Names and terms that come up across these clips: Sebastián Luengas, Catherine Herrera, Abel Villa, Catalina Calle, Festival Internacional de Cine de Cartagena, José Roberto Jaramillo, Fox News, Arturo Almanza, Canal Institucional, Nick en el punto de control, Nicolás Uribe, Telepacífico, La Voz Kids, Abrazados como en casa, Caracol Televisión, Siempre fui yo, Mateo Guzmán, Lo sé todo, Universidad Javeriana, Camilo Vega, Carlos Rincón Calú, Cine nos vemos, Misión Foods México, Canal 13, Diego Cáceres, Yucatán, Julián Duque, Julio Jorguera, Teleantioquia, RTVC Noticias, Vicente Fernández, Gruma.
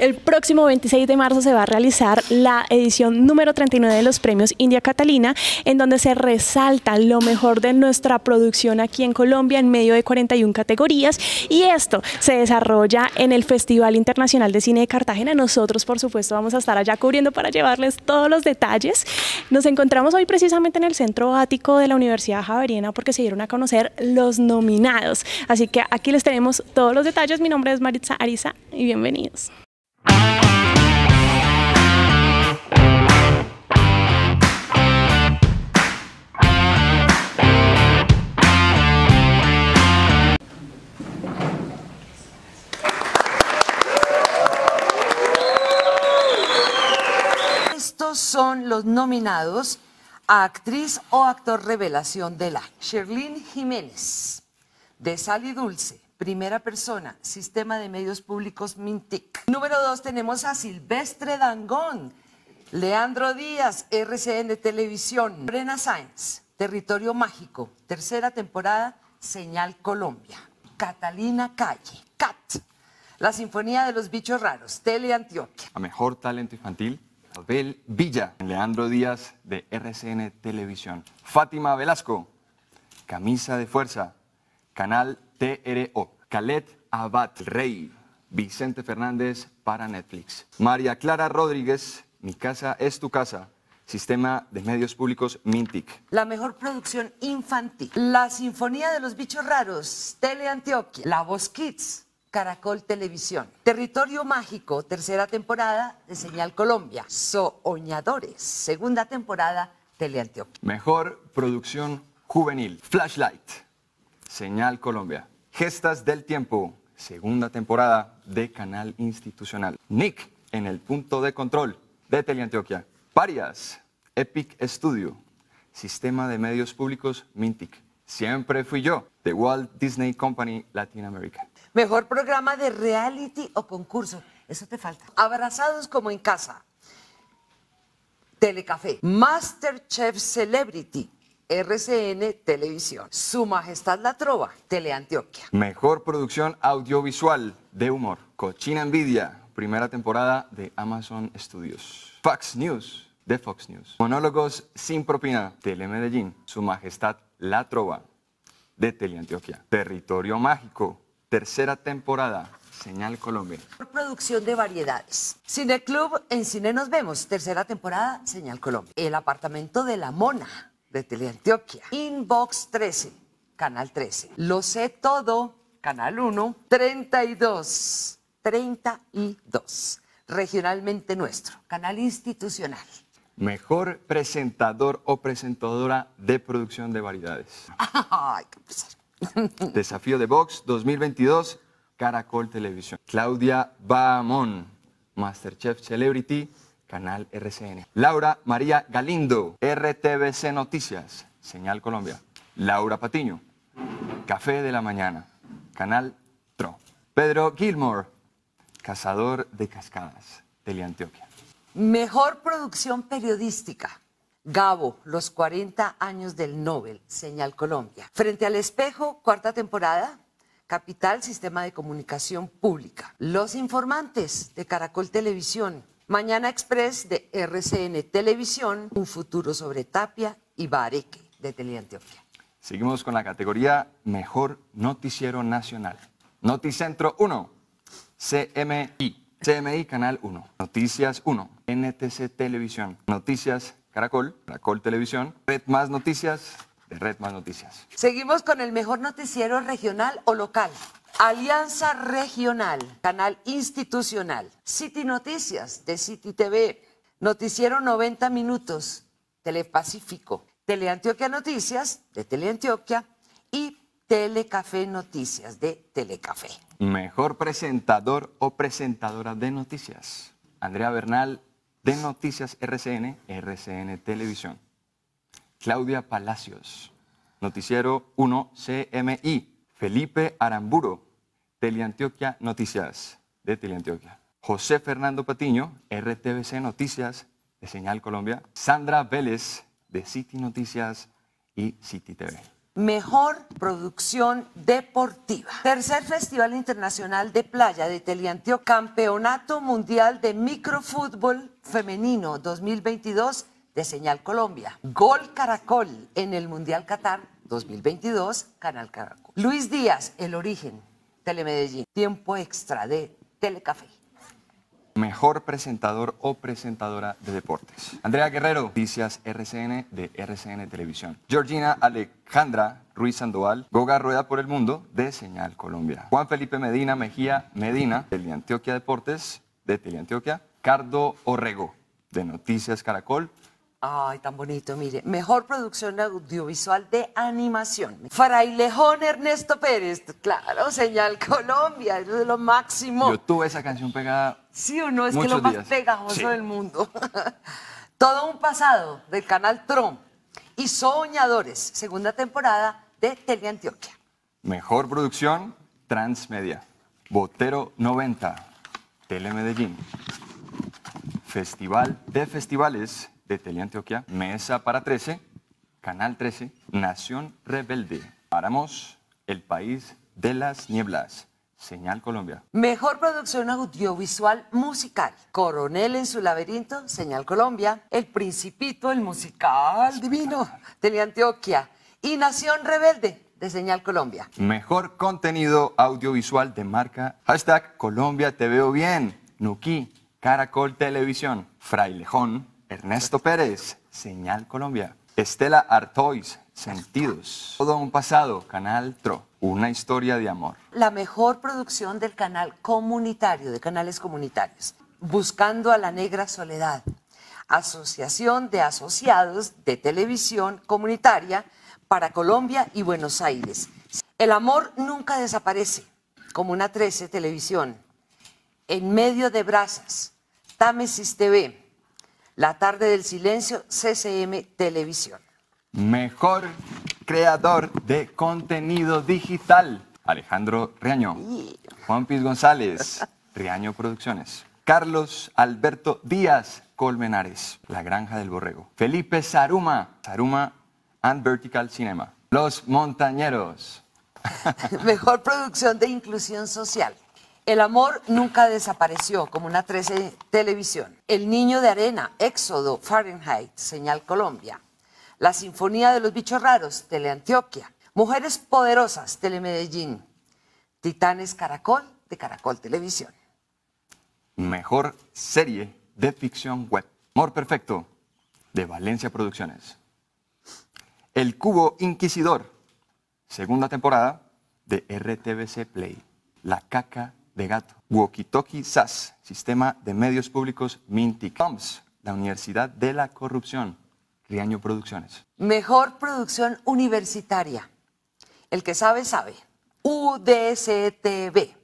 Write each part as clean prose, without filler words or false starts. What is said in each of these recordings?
El próximo 26 de marzo se va a realizar la edición número 39 de los Premios India Catalina, en donde se resalta lo mejor de nuestra producción aquí en Colombia en medio de 41 categorías, y esto se desarrolla en el Festival Internacional de Cine de Cartagena. Nosotros, por supuesto, vamos a estar allá cubriendo para llevarles todos los detalles. Nos encontramos hoy precisamente en el Centro Ático de la Universidad Javeriana porque se dieron a conocer los nominados, así que aquí les tenemos todos los detalles. Mi nombre es Maritza Ariza y bienvenidos. Son los nominados a actriz o actor revelación del año. Sherlyn Jiménez, de Sal y Dulce, Primera Persona, Sistema de Medios Públicos, Mintic. Número 2 tenemos a Silvestre Dangond, Leandro Díaz, RCN Televisión. Brena Sáenz, Territorio Mágico, tercera temporada, Señal Colombia. Catalina Calle, Cat, La Sinfonía de los Bichos Raros, Teleantioquia. A mejor talento infantil, Abel Villa, Leandro Díaz, de RCN Televisión. Fátima Velasco, Camisa de Fuerza, Canal TRO. Khaled Abad, Rey, Vicente Fernández, para Netflix. María Clara Rodríguez, Mi Casa es Tu Casa, Sistema de Medios Públicos, Mintic. La mejor producción infantil, La Sinfonía de los Bichos Raros, Teleantioquia. La Voz Kids, Caracol Televisión. Territorio Mágico, tercera temporada, de Señal Colombia. Soñadores, segunda temporada, Teleantioquia. Mejor producción juvenil, Flashlight, Señal Colombia. Gestas del Tiempo, segunda temporada, de Canal Institucional. Nick, en el punto de control, de Teleantioquia. Parias, Epic Studio, Sistema de Medios Públicos, Mintic. Siempre Fui Yo, de Walt Disney Company, Latinoamérica. Mejor programa de reality o concurso. Eso te falta. Abrazados como en casa, Telecafé. MasterChef Celebrity, RCN Televisión. Su Majestad La Trova, Teleantioquia. Mejor producción audiovisual de humor, Cochina Envidia, primera temporada, de Amazon Studios. Fox News, de Fox News. Monólogos sin propina, Tele Medellín. Su Majestad La Trova, de Teleantioquia. Territorio Mágico, tercera temporada, Señal Colombia. Producción de variedades, Cineclub, En Cine Nos Vemos, tercera temporada, Señal Colombia. El Apartamento de la Mona, de Teleantioquia. Inbox 13, Canal 13. Lo Sé Todo, Canal 1. 32, Regionalmente Nuestro, Canal Institucional. Mejor presentador o presentadora de producción de variedades. Ay, qué pesar. Desafío de Vox 2022, Caracol Televisión. Claudia Bahamón, MasterChef Celebrity, Canal RCN. Laura María Galindo, RTVC Noticias, Señal Colombia. Laura Patiño, Café de la Mañana, Canal TRO. Pedro Gilmore, Cazador de Cascadas, Teleantioquia. Mejor producción periodística, Gabo, Los 40 años del Nobel, Señal Colombia. Frente al Espejo, cuarta temporada, Capital, Sistema de Comunicación Pública. Los Informantes, de Caracol Televisión. Mañana Express, de RCN Televisión. Un Futuro sobre Tapia y Bareque, de Teleantioquia. Seguimos con la categoría Mejor Noticiero Nacional. Noticentro 1, CMI Canal 1. Noticias 1, NTC Televisión. Noticias Caracol, Caracol Televisión. Red Más Noticias, de Red Más Noticias. Seguimos con el mejor noticiero regional o local. Alianza Regional, Canal Institucional. City Noticias, de City TV. Noticiero 90 Minutos, Telepacífico. Teleantioquia Noticias, de Teleantioquia. Y Telecafé Noticias, de Telecafé. Mejor presentador o presentadora de noticias, Andrea Bernal, de Noticias RCN, RCN Televisión. Claudia Palacios, Noticiero 1, CMI. Felipe Aramburo, Teleantioquia Noticias, de Teleantioquia. José Fernando Patiño, RTVC Noticias, de Señal Colombia. Sandra Vélez, de City Noticias y City TV. Mejor producción deportiva. Tercer Festival Internacional de Playa de Teleantioquia. Campeonato Mundial de Microfútbol Femenino 2022 de Señal Colombia. Gol Caracol en el Mundial Qatar 2022, Canal Caracol. Luis Díaz, El Origen, Tele Medellín. Tiempo extra de Telecafé. Mejor presentador o presentadora de deportes. Andrea Guerrero, Noticias RCN de RCN Televisión. Georgina Alejandra Ruiz Sandoval, Goga Rueda por el Mundo de Señal Colombia. Juan Felipe Medina Mejía Medina, Teleantioquia Deportes de Teleantioquia. Cardo Orrego de Noticias Caracol. Ay, tan bonito, mire. Mejor producción audiovisual de animación. Frailejón Ernesto Pérez. Claro, Señal Colombia, eso es lo máximo. Yo tuve esa canción pegada. Sí o no, es que lo más pegajoso del mundo. Todo un pasado del Canal TRO y Soñadores, segunda temporada de Teleantioquia. Mejor producción transmedia. Botero 90, Tele Medellín. Festival de Festivales de Teleantioquia, Mesa para 13, Canal 13, Nación Rebelde, Páramos, El País de las Nieblas, Señal Colombia. Mejor producción audiovisual musical, Coronel en su laberinto, Señal Colombia, El Principito, el musical divino, Teleantioquia, y Nación Rebelde, de Señal Colombia. Mejor contenido audiovisual de marca, hashtag Colombia te veo bien, Nuki, Caracol Televisión, Frailejón, Ernesto Pérez, Señal Colombia. Estela Artois, Sentidos. Todo un pasado, Canal TRO, una historia de amor. La mejor producción del canal comunitario, de canales comunitarios. Buscando a la Negra Soledad. Asociación de Asociados de Televisión Comunitaria para Colombia y Buenos Aires. El amor nunca desaparece. Comuna 13 Televisión. En medio de brasas. Támesis TV. La tarde del silencio, CCM Televisión. Mejor creador de contenido digital, Alejandro Riaño. Juan Piz González, Riaño Producciones. Carlos Alberto Díaz Colmenares, La Granja del Borrego. Felipe Zaruma, Zaruma and Vertical Cinema. Los Montañeros. Mejor producción de inclusión social. El amor nunca desapareció, como una 13 Televisión. El niño de arena, Éxodo, Fahrenheit, Señal Colombia. La Sinfonía de los Bichos Raros, Teleantioquia. Mujeres Poderosas, Telemedellín. Titanes Caracol, de Caracol Televisión. Mejor serie de ficción web. Amor Perfecto, de Valencia Producciones. El Cubo Inquisidor, segunda temporada, de RTVC Play. La Caca de Gato, Wokitoki SAS, Sistema de Medios Públicos, Mintic, Toms, La Universidad de la Corrupción, Riaño Producciones. Mejor producción universitaria, El que sabe, sabe, UDSTV,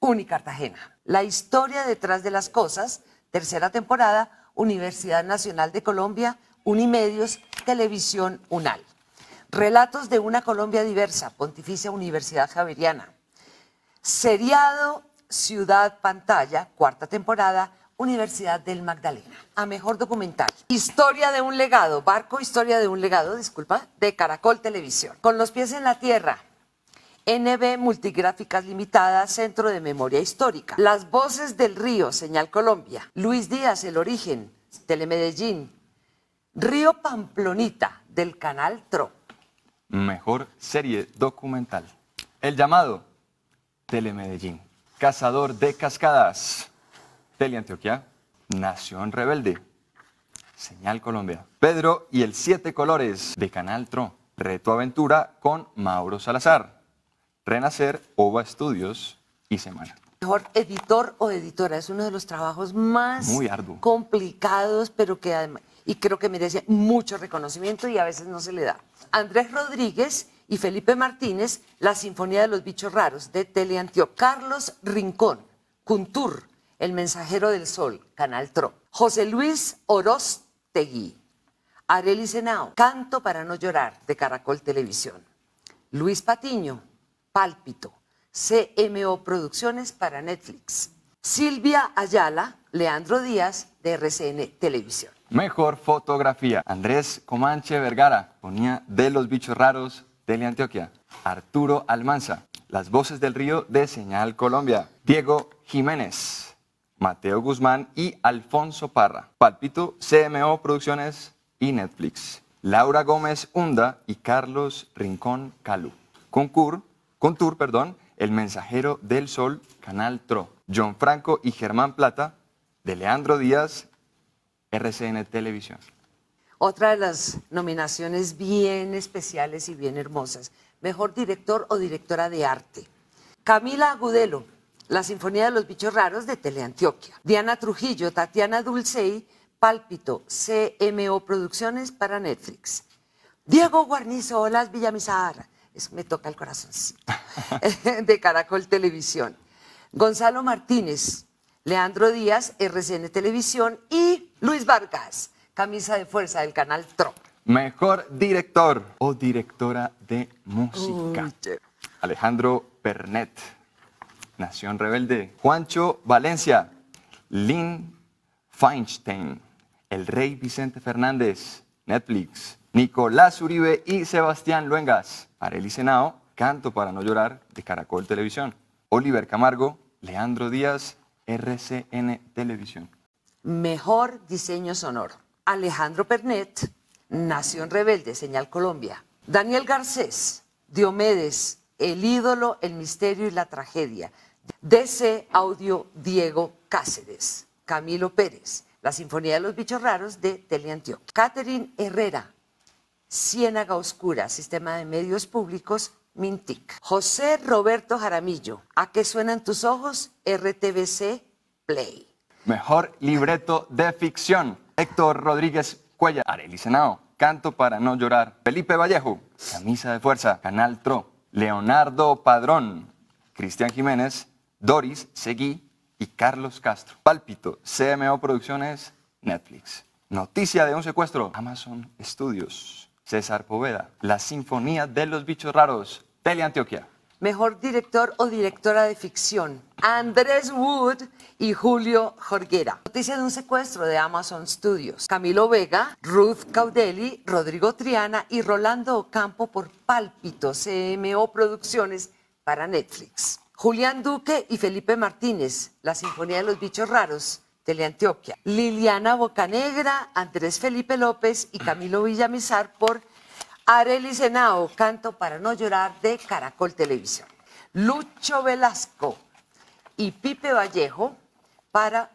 Unicartagena. La historia detrás de las cosas, tercera temporada, Universidad Nacional de Colombia, Unimedios, Televisión UNAL. Relatos de una Colombia diversa, Pontificia Universidad Javeriana. Seriado Ciudad Pantalla, cuarta temporada, Universidad del Magdalena. A mejor documental. Historia de un legado, barco Historia de un legado, disculpa, de Caracol Televisión. Con los pies en la tierra, NB Multigráficas Limitada, Centro de Memoria Histórica. Las voces del río, Señal Colombia. Luis Díaz, El Origen, Telemedellín. Río Pamplonita, del Canal TRO. Mejor serie documental. El llamado. Tele Medellín. Cazador de Cascadas, Teleantioquia. Nación Rebelde, Señal Colombia. Pedro y el Siete Colores, de Canal TRO. Reto Aventura con Mauro Salazar. Renacer, OVA Estudios y Semana. Mejor editor o editora, es uno de los trabajos más complicados, pero que además, y creo que merece mucho reconocimiento y a veces no se le da. Andrés Rodríguez y Felipe Martínez, La Sinfonía de los Bichos Raros, de Teleantioquia. Carlos Rincón, Cuntur, El Mensajero del Sol, Canal TRO. José Luis Oroztegui, Arely Senao, Canto para no llorar, de Caracol Televisión. Luis Patiño, Pálpito, CMO Producciones para Netflix. Silvia Ayala, Leandro Díaz, de RCN Televisión. Mejor fotografía, Andrés Comanche Vergara, Ponía de los Bichos Raros, Teleantioquia, Arturo Almanza, Las Voces del Río de Señal Colombia, Diego Jiménez, Mateo Guzmán y Alfonso Parra, Palpito, CMO Producciones y Netflix, Laura Gómez Hunda y Carlos Rincón Calú, Contour, El Mensajero del Sol, Canal TRO, John Franco y Germán Plata, de Leandro Díaz, RCN Televisión. Otra de las nominaciones bien especiales y bien hermosas. Mejor director o directora de arte. Camila Agudelo, La Sinfonía de los Bichos Raros de Teleantioquia. Diana Trujillo, Tatiana Dulcey, Pálpito, CMO Producciones para Netflix. Diego Guarnizo, Olas Villamizar, eso me toca el corazoncito, de Caracol Televisión. Gonzalo Martínez, Leandro Díaz, RCN Televisión, y Luis Vargas, Camisa de Fuerza, del Canal TRO. Mejor director o directora de música. Alejandro Pernet, Nación Rebelde. Juancho Valencia, Lynn Feinstein, El Rey Vicente Fernández, Netflix. Nicolás Uribe y Sebastián Luengas, Arely Senao, Canto para no llorar, de Caracol Televisión. Oliver Camargo, Leandro Díaz, RCN Televisión. Mejor diseño sonoro. Alejandro Pernet, Nación Rebelde, Señal Colombia. Daniel Garcés, Diomedes, El Ídolo, El Misterio y la Tragedia, DC Audio, Diego Cáceres. Camilo Pérez, La Sinfonía de los Bichos Raros, de Teleantioquia. Catherine Herrera, Ciénaga Oscura, Sistema de Medios Públicos, Mintic. José Roberto Jaramillo, ¿A qué suenan tus ojos? RTVC Play. Mejor libreto de ficción. Héctor Rodríguez Cuellar, Arely Senao, Canto para no llorar. Felipe Vallejo, Camisa de Fuerza, Canal TRO. Leonardo Padrón, Cristian Jiménez, Doris Seguí y Carlos Castro. Pálpito, CMO Producciones, Netflix. Noticia de un secuestro, Amazon Studios, César Poveda. La Sinfonía de los Bichos Raros, Teleantioquia. Mejor director o directora de ficción, Andrés Wood y Julio Jorguera. Noticia de un secuestro, de Amazon Studios. Camilo Vega, Ruth Caudelli, Rodrigo Triana y Rolando Ocampo por Pálpito, CMO Producciones para Netflix. Julián Duque y Felipe Martínez, La Sinfonía de los Bichos Raros, Teleantioquia. Liliana Bocanegra, Andrés Felipe López y Camilo Villamizar por Arely Senao, Canto para no llorar, de Caracol Televisión. Lucho Velasco y Pipe Vallejo para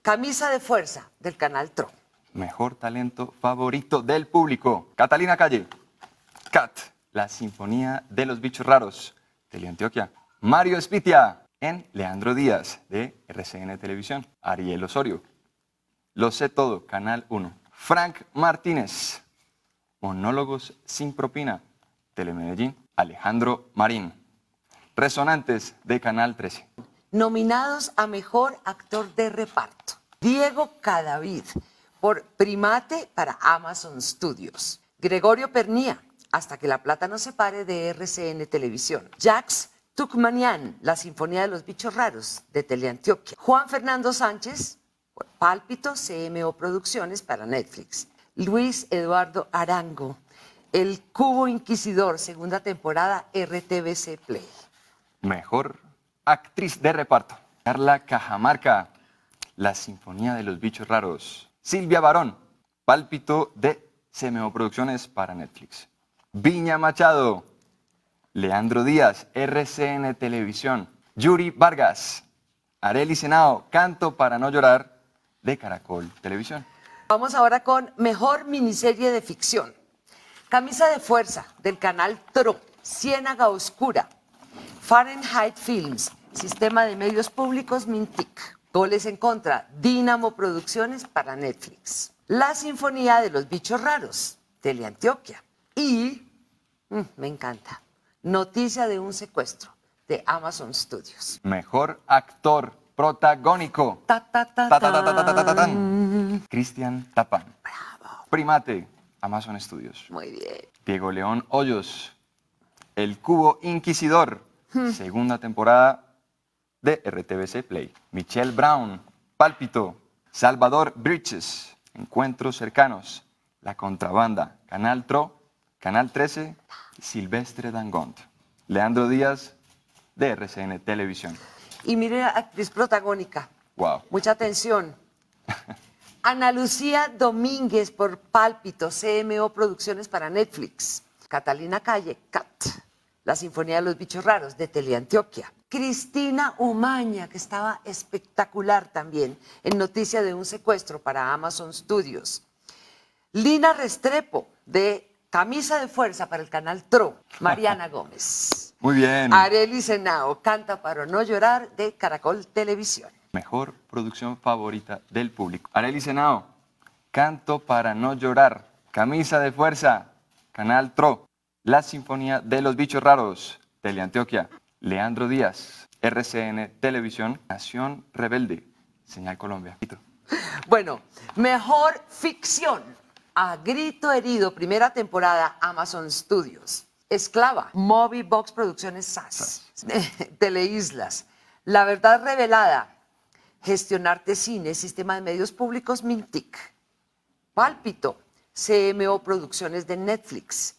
Camisa de Fuerza, del Canal TRO. Mejor talento favorito del público. Catalina Calle, Cat, La Sinfonía de los Bichos Raros, Teleantioquia. Mario Espitia en Leandro Díaz, de RCN Televisión. Ariel Osorio, Lo Sé Todo, Canal 1. Frank Martínez, Monólogos sin propina, Tele Medellín. Alejandro Marín, Resonantes, de Canal 13. Nominados a Mejor Actor de Reparto. Diego Cadavid, por Primate, para Amazon Studios. Gregorio Pernía, Hasta que la plata no se pare, de RCN Televisión. Jax Tucmanian, La Sinfonía de los Bichos Raros, de Teleantioquia. Juan Fernando Sánchez, por Pálpito, CMO Producciones para Netflix. Luis Eduardo Arango, El Cubo Inquisidor, segunda temporada, RTVC Play. Mejor actriz de reparto. Carla Cajamarca, La Sinfonía de los Bichos Raros. Silvia Barón, Pálpito, de CMO Producciones para Netflix. Viña Machado, Leandro Díaz, RCN Televisión. Yuri Vargas, Arely Senao, Canto para no llorar, de Caracol Televisión. Vamos ahora con Mejor Miniserie de Ficción. Camisa de Fuerza, del Canal TRO. Ciénaga Oscura, Fahrenheit Films, Sistema de Medios Públicos, Mintic. Goles en Contra, Dínamo Producciones para Netflix. La Sinfonía de los Bichos Raros, Teleantioquia. Y, me encanta, Noticia de un Secuestro, de Amazon Studios. Mejor Actor Protagónico. Cristian Tapán. Bravo. Primate, Amazon Studios. Muy bien. Diego León Hoyos, El Cubo Inquisidor, segunda temporada, de RTVC Play. Michelle Brown, Pálpito. Salvador Bridges, Encuentros Cercanos, La Contrabanda, Canal TRO. Canal 13, Silvestre Dangond. Leandro Díaz, de RCN Televisión. Y miren la actriz protagónica. Wow. Mucha atención. Ana Lucía Domínguez por Pálpito, CMO Producciones para Netflix. Catalina Calle, Cat, La Sinfonía de los Bichos Raros, de Teleantioquia. Cristina Umaña, que estaba espectacular también, en noticia de un secuestro para Amazon Studios. Lina Restrepo, de Camisa de Fuerza para el Canal TRO, Mariana Gómez. Muy bien. Arely Senao, Canta para no llorar, de Caracol Televisión. Mejor producción favorita del público. Arely Senao, Canto para no llorar, Camisa de Fuerza, Canal TRO, La Sinfonía de los Bichos Raros, Teleantioquia. Leandro Díaz, RCN Televisión, Nación Rebelde, Señal Colombia. Bueno, mejor ficción. A grito herido, primera temporada, Amazon Studios. Esclava, Moviebox Producciones SAS, Teleislas. La Verdad Revelada, Gestionarte Cine, Sistema de Medios Públicos, Mintic. Pálpito, CMO Producciones de Netflix.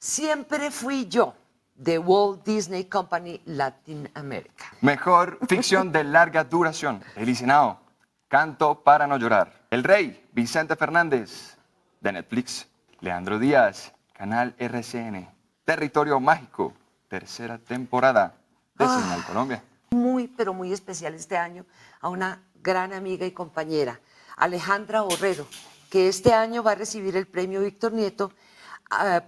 Siempre fui yo, de Walt Disney Company, Latin America. Mejor ficción de larga duración, El Senao, Canto para no llorar. El Rey, Vicente Fernández, de Netflix. Leandro Díaz, Canal RCN. Territorio Mágico, tercera temporada de Señal Colombia. Muy, pero muy especial este año a una gran amiga y compañera, Alejandra Borrero, que este año va a recibir el premio Víctor Nieto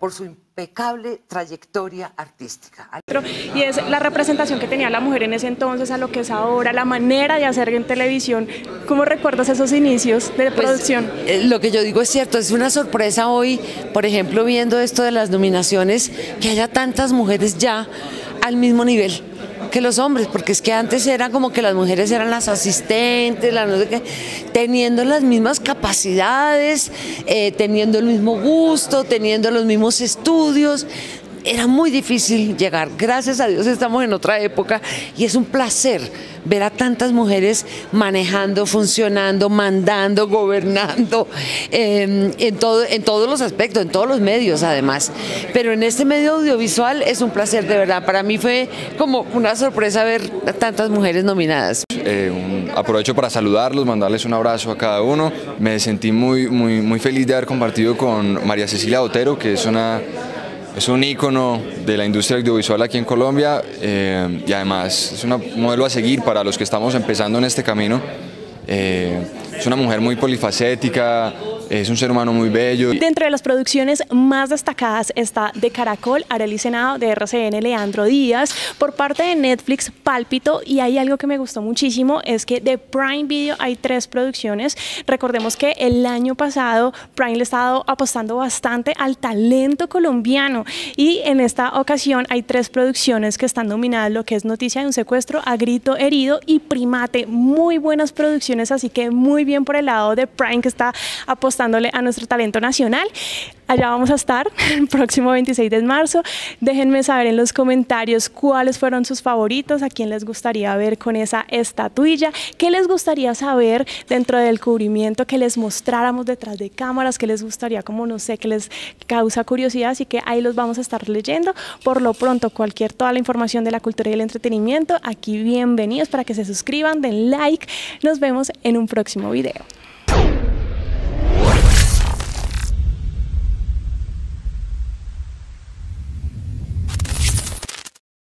por su impecable trayectoria artística. Y es la representación que tenía la mujer en ese entonces a lo que es ahora, la manera de hacer en televisión. ¿Cómo recuerdas esos inicios de producción? Lo que yo digo es cierto, es una sorpresa hoy, por ejemplo, viendo esto de las nominaciones, que haya tantas mujeres ya al mismo nivel que los hombres, porque es que antes era como que las mujeres eran las asistentes, las no sé qué, teniendo las mismas capacidades, teniendo el mismo gusto, teniendo los mismos estudios. Era muy difícil llegar. Gracias a Dios estamos en otra época y es un placer ver a tantas mujeres manejando, funcionando, mandando, gobernando, en todos los aspectos, en todos los medios además. Pero en este medio audiovisual es un placer, de verdad. Para mí fue como una sorpresa ver a tantas mujeres nominadas. Aprovecho para saludarlos, mandarles un abrazo a cada uno. Me sentí muy feliz de haber compartido con María Cecilia Botero, que es una... Es un ícono de la industria audiovisual aquí en Colombia, y además es un modelo a seguir para los que estamos empezando en este camino. Es una mujer muy polifacética, es un ser humano muy bello. Dentro de las producciones más destacadas está de Caracol, Arely Senao, de RCN, Leandro Díaz, por parte de Netflix, Pálpito, y hay algo que me gustó muchísimo, es que de Prime Video hay 3 producciones. Recordemos que el año pasado Prime le ha estado apostando bastante al talento colombiano, y en esta ocasión hay 3 producciones que están nominadas, lo que es Noticia de un secuestro, A grito herido y Primate. Muy buenas producciones, así que muy bien por el lado de Prime, que está apostando a nuestro talento nacional. Allá vamos a estar el próximo 26 de marzo. Déjenme saber en los comentarios cuáles fueron sus favoritos, a quién les gustaría ver con esa estatuilla, qué les gustaría saber dentro del cubrimiento, que les mostráramos detrás de cámaras, qué les gustaría, como no sé, que les causa curiosidad, así que ahí los vamos a estar leyendo. Por lo pronto, toda la información de la cultura y el entretenimiento, aquí bienvenidos para que se suscriban, den like. Nos vemos en un próximo video.